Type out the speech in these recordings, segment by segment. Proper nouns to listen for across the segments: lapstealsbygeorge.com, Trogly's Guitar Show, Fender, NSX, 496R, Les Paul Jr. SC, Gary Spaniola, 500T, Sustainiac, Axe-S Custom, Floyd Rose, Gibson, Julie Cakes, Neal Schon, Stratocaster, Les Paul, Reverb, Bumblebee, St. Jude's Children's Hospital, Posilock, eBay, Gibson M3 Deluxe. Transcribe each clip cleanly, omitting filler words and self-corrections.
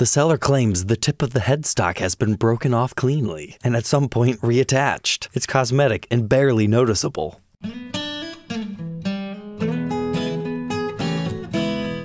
The seller claims the tip of the headstock has been broken off cleanly, and at some point reattached. It's cosmetic and barely noticeable.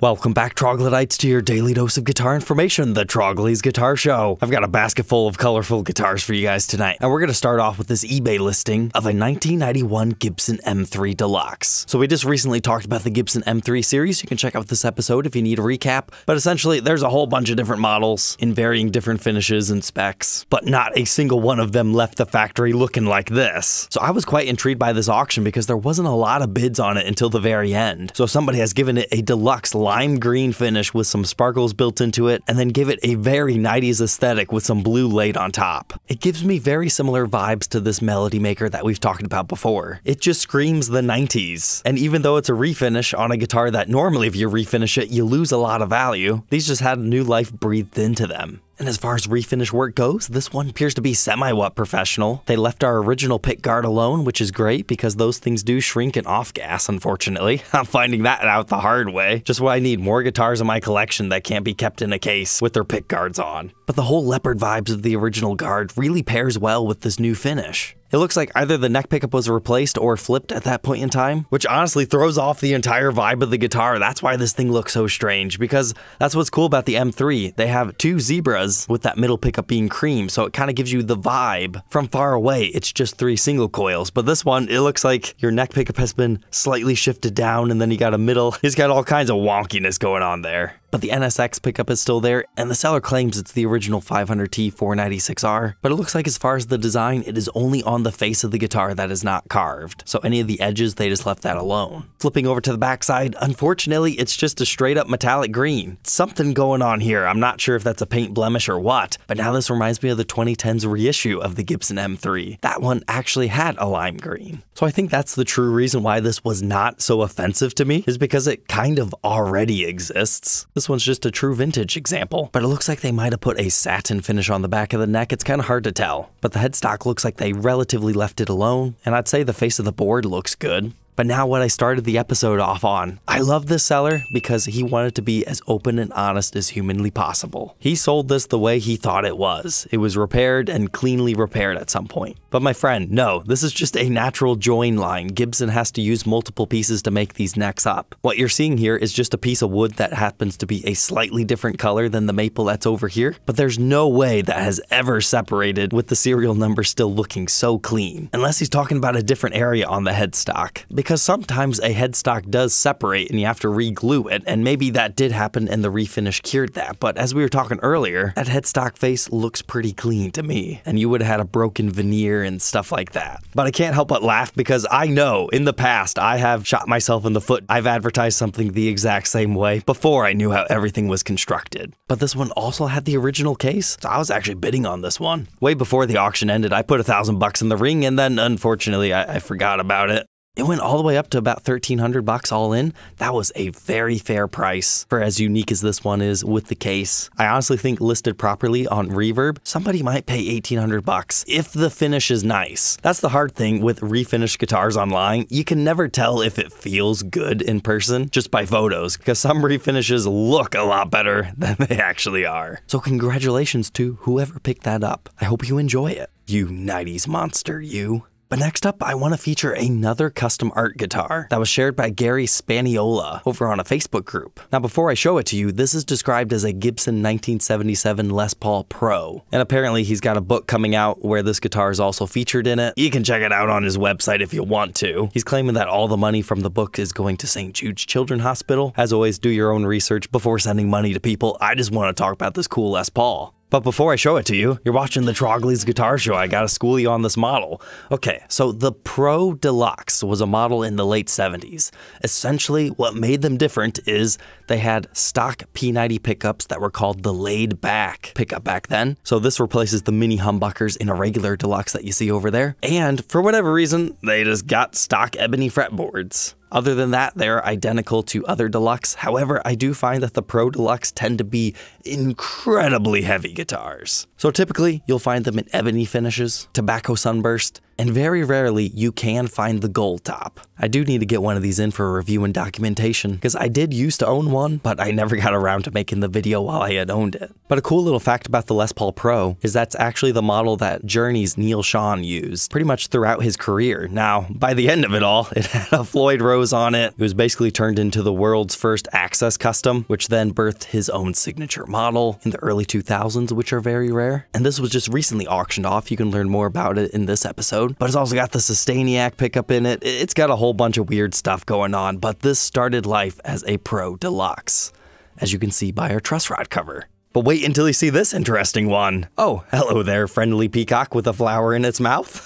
Welcome back, troglodytes, to your daily dose of guitar information, the Trogly's Guitar Show. I've got a basket full of colorful guitars for you guys tonight, and we're going to start off with this eBay listing of a 1991 Gibson M3 Deluxe. So we just recently talked about the Gibson M3 series. You can check out this episode if you need a recap, but essentially there's a whole bunch of different models in varying different finishes and specs, but not a single one of them left the factory looking like this. So I was quite intrigued by this auction because there wasn't a lot of bids on it until the very end. So somebody has given it a deluxe lime green finish with some sparkles built into it, and then give it a very 90s aesthetic with some blue laid on top. It gives me very similar vibes to this melody maker that we've talked about before. It just screams the 90s. And even though it's a refinish on a guitar that normally if you refinish it, you lose a lot of value, these just had new life breathed into them. And as far as refinish work goes, this one appears to be semi-what professional. They left our original pick guard alone, which is great because those things do shrink and off-gas, unfortunately. I'm finding that out the hard way. Just why I need more guitars in my collection that can't be kept in a case with their pick guards on. But the whole leopard vibes of the original guard really pairs well with this new finish. It looks like either the neck pickup was replaced or flipped at that point in time, which honestly throws off the entire vibe of the guitar. That's why this thing looks so strange, because that's what's cool about the M3. They have two zebras with that middle pickup being cream, so it kind of gives you the vibe. From far away, it's just three single coils, but this one, it looks like your neck pickup has been slightly shifted down, and then you got a middle. It's got all kinds of wonkiness going on there. But the NSX pickup is still there, and the seller claims it's the original 500T 496R, but it looks like as far as the design, it is only on the face of the guitar that is not carved, so any of the edges, they just left that alone. Flipping over to the backside, unfortunately, it's just a straight up metallic green. Something going on here, I'm not sure if that's a paint blemish or what, but now this reminds me of the 2010s reissue of the Gibson M3. That one actually had a lime green. So I think that's the true reason why this was not so offensive to me, is because it kind of already exists. This one's just a true vintage example, but it looks like they might have put a satin finish on the back of the neck. It's kind of hard to tell, but the headstock looks like they relatively left it alone, and I'd say the face of the board looks good. But now what I started the episode off on. I love this seller because he wanted to be as open and honest as humanly possible. He sold this the way he thought it was. It was repaired and cleanly repaired at some point. But my friend, no, this is just a natural join line. Gibson has to use multiple pieces to make these necks up. What you're seeing here is just a piece of wood that happens to be a slightly different color than the maple that's over here, but there's no way that has ever separated with the serial number still looking so clean. Unless he's talking about a different area on the headstock. Because sometimes a headstock does separate and you have to re-glue it, and maybe that did happen and the refinish cured that, but as we were talking earlier, that headstock face looks pretty clean to me, and you would have had a broken veneer and stuff like that. But I can't help but laugh because I know in the past I have shot myself in the foot. I've advertised something the exact same way before I knew how everything was constructed. But this one also had the original case, so I was actually bidding on this one. Way before the auction ended, I put $1,000 in the ring, and then unfortunately I forgot about it. It went all the way up to about $1,300 all in. That was a very fair price for as unique as this one is with the case. I honestly think listed properly on Reverb, somebody might pay $1,800 if the finish is nice. That's the hard thing with refinished guitars online. You can never tell if it feels good in person just by photos, because some refinishes look a lot better than they actually are. So congratulations to whoever picked that up. I hope you enjoy it, you 90s monster, you. But next up, I want to feature another custom art guitar that was shared by Gary Spaniola over on a Facebook group. Now, before I show it to you, this is described as a Gibson 1977 Les Paul Pro. And apparently he's got a book coming out where this guitar is also featured in it. You can check it out on his website if you want to. He's claiming that all the money from the book is going to St. Jude's Children's Hospital. As always, do your own research before sending money to people. I just want to talk about this cool Les Paul. But before I show it to you, you're watching the Trogly's Guitar Show. I gotta school you on this model. Okay, so the Pro Deluxe was a model in the late 70s. Essentially, what made them different is they had stock P90 pickups that were called the laid back pickup back then. So this replaces the mini humbuckers in a regular Deluxe that you see over there. And for whatever reason, they just got stock ebony fretboards. Other than that, they're identical to other Deluxe. However, I do find that the Pro Deluxe tend to be incredibly heavy guitars. So typically, you'll find them in ebony finishes, tobacco sunburst, and very rarely you can find the gold top. I do need to get one of these in for a review and documentation, because I did used to own one, but I never got around to making the video while I had owned it. But a cool little fact about the Les Paul Pro is that's actually the model that Journey's Neal Schon used pretty much throughout his career. Now, by the end of it all, it had a Floyd Rose on it. It was basically turned into the world's first Axe-S Custom, which then birthed his own signature model in the early 2000s, which are very rare. And this was just recently auctioned off. You can learn more about it in this episode. But it's also got the Sustainiac pickup in it. It's got a whole bunch of weird stuff going on, but this started life as a Pro Deluxe, as you can see by our truss rod cover. But wait until you see this interesting one. Oh, hello there, friendly peacock with a flower in its mouth.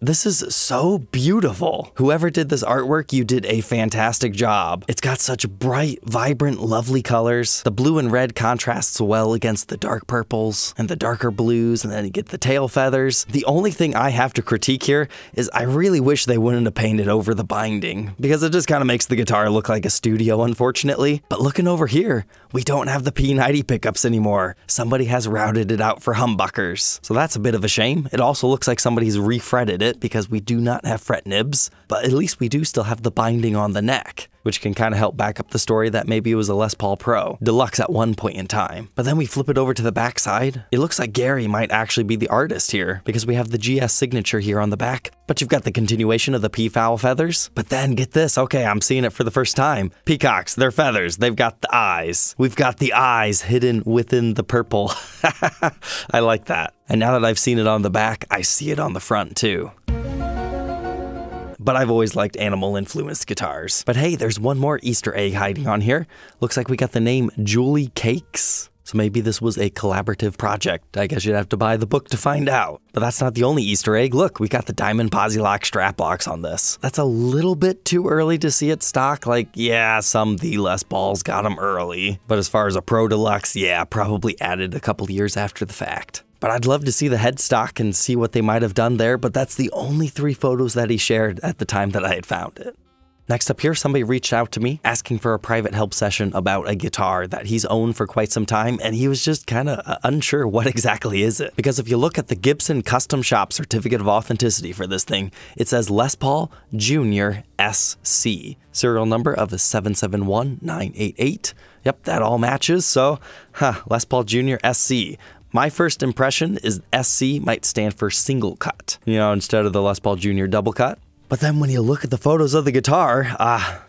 This is so beautiful. Whoever did this artwork, you did a fantastic job. It's got such bright, vibrant, lovely colors. The blue and red contrasts well against the dark purples and the darker blues, and then you get the tail feathers. The only thing I have to critique here is I really wish they wouldn't have painted over the binding, because it just kind of makes the guitar look like a studio, unfortunately. But looking over here, we don't have the P90 pickups anymore. Somebody has routed it out for humbuckers. So that's a bit of a shame. It also looks like somebody's re-fretted it, because we do not have fret nibs, but at least we do still have the binding on the neck, which can kind of help back up the story that maybe it was a Les Paul Pro Deluxe at one point in time. But then we flip it over to the backside. It looks like Gary might actually be the artist here, because we have the GS signature here on the back, but you've got the continuation of the peafowl feathers. But then get this, okay, I'm seeing it for the first time. Peacocks, their feathers, they've got the eyes. We've got the eyes hidden within the purple. I like that. And now that I've seen it on the back, I see it on the front too. But I've always liked animal-influenced guitars. But hey, there's one more Easter egg hiding on here. Looks like we got the name Julie Cakes. So maybe this was a collaborative project. I guess you'd have to buy the book to find out. But that's not the only Easter egg. Look, we got the diamond Posilock strap locks on this. That's a little bit too early to see it stock. Like, yeah, some of the Les Pauls got them early. But as far as a Pro Deluxe, yeah, probably added a couple years after the fact. But I'd love to see the headstock and see what they might have done there, but that's the only three photos that he shared at the time that I had found it. Next up here, somebody reached out to me asking for a private help session about a guitar that he's owned for quite some time, and he was just kind of unsure what exactly is it. Because if you look at the Gibson Custom Shop Certificate of Authenticity for this thing, it says Les Paul Jr. SC, serial number of 771988. Yep, that all matches, so Les Paul Jr. SC. My first impression is SC might stand for single cut, you know, instead of the Les Paul Jr. double cut. But then when you look at the photos of the guitar,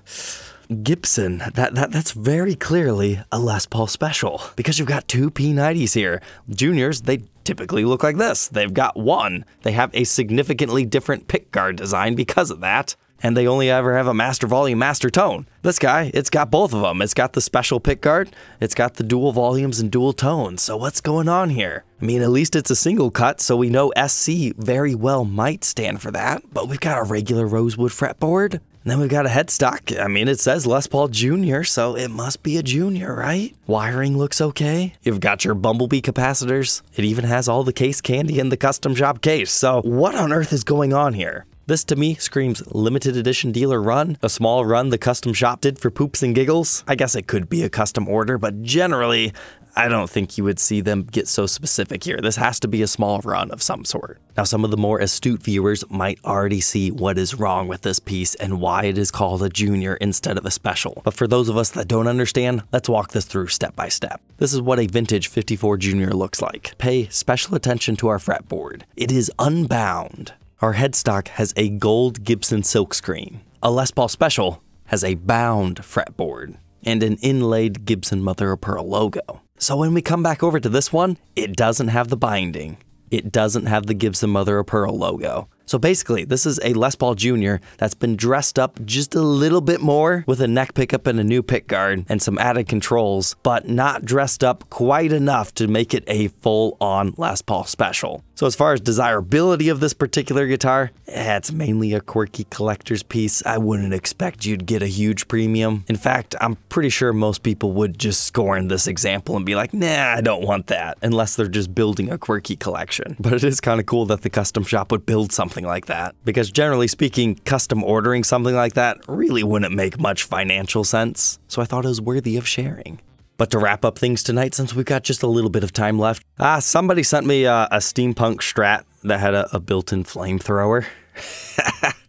Gibson, that's very clearly a Les Paul Special, because you've got two P90s here. Juniors, they typically look like this. They've got one. They have a significantly different pickguard design because of that. And they only ever have a master volume, master tone. This guy, it's got both of them. It's got the special pickguard, it's got the dual volumes and dual tones. So what's going on here? I mean, at least it's a single cut, so we know SC very well might stand for that. But we've got a regular rosewood fretboard, and then we've got a headstock. I mean, it says Les Paul Jr., so it must be a Junior, right? Wiring looks okay. You've got your Bumblebee capacitors. It even has all the case candy in the custom shop case. So what on earth is going on here? This to me screams limited edition dealer run, a small run the custom shop did for poops and giggles. I guess it could be a custom order, but generally, I don't think you would see them get so specific here. This has to be a small run of some sort. Now, some of the more astute viewers might already see what is wrong with this piece and why it is called a Junior instead of a Special. But for those of us that don't understand, let's walk this through step by step. This is what a vintage 54 Junior looks like. Pay special attention to our fretboard. It is unbound. Our headstock has a gold Gibson silkscreen. A Les Paul Special has a bound fretboard and an inlaid Gibson mother of pearl logo. So when we come back over to this one, it doesn't have the binding. It doesn't have the Gibson mother of pearl logo. So basically, this is a Les Paul Jr. that's been dressed up just a little bit more with a neck pickup and a new pickguard and some added controls, but not dressed up quite enough to make it a full-on Les Paul Special. So as far as desirability of this particular guitar, it's mainly a quirky collector's piece. I wouldn't expect you'd get a huge premium. In fact, I'm pretty sure most people would just scorn this example and be like, nah, I don't want that, unless they're just building a quirky collection. But it is kind of cool that the custom shop would build something like that, because generally speaking, custom ordering something like that really wouldn't make much financial sense. So I thought it was worthy of sharing. But to wrap up things tonight, since we've got just a little bit of time left, somebody sent me a steampunk Strat that had a built-in flamethrower.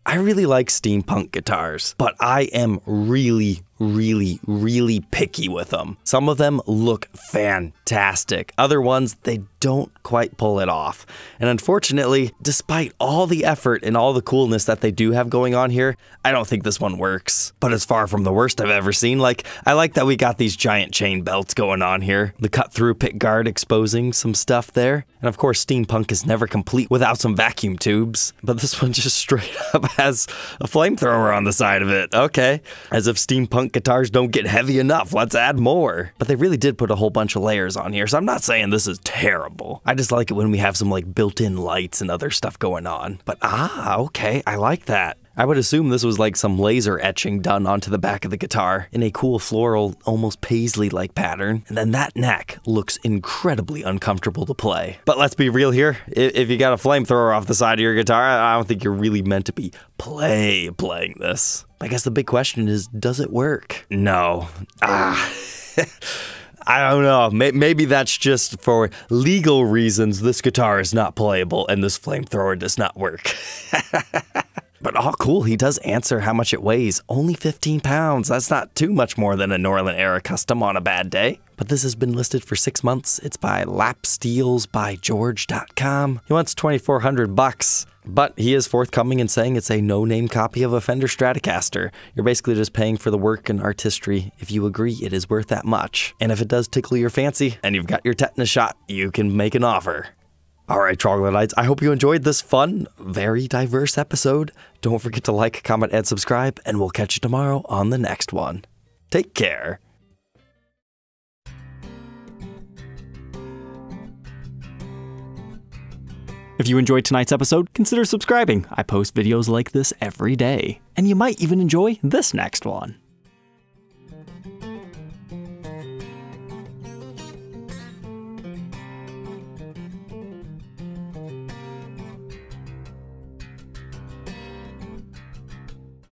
I really like steampunk guitars, but I am really picky with them. Some of them look fantastic. Other ones, they don't quite pull it off. And unfortunately, despite all the effort and all the coolness that they do have going on here, I don't think this one works. But it's far from the worst I've ever seen. Like, I like that we got these giant chain belts going on here. The cut-through pick guard exposing some stuff there. And of course, steampunk is never complete without some vacuum tubes. But this one just straight up has a flamethrower on the side of it. Okay. As if steampunk guitars don't get heavy enough, let's add more. But they really did put a whole bunch of layers on here, so I'm not saying this is terrible. I just like it when we have some like built-in lights and other stuff going on. But okay, I like that. I would assume this was like some laser etching done onto the back of the guitar in a cool floral, almost paisley-like pattern. And then that neck looks incredibly uncomfortable to play. But let's be real here. If you got a flamethrower off the side of your guitar, I don't think you're really meant to be playing this. I guess the big question is, does it work? No. I don't know. Maybe that's just for legal reasons. This guitar is not playable and this flamethrower does not work. But all cool, he does answer how much it weighs. Only 15 pounds. That's not too much more than a Norland-era custom on a bad day. But this has been listed for 6 months. It's by lapstealsbygeorge.com. He wants $2,400 bucks, but he is forthcoming and saying it's a no-name copy of a Fender Stratocaster. You're basically just paying for the work and artistry. If you agree, it is worth that much. And if it does tickle your fancy and you've got your tetanus shot, you can make an offer. All right, Troglodytes, I hope you enjoyed this fun, very diverse episode. Don't forget to like, comment, and subscribe, and we'll catch you tomorrow on the next one. Take care. If you enjoyed tonight's episode, consider subscribing. I post videos like this every day. And you might even enjoy this next one.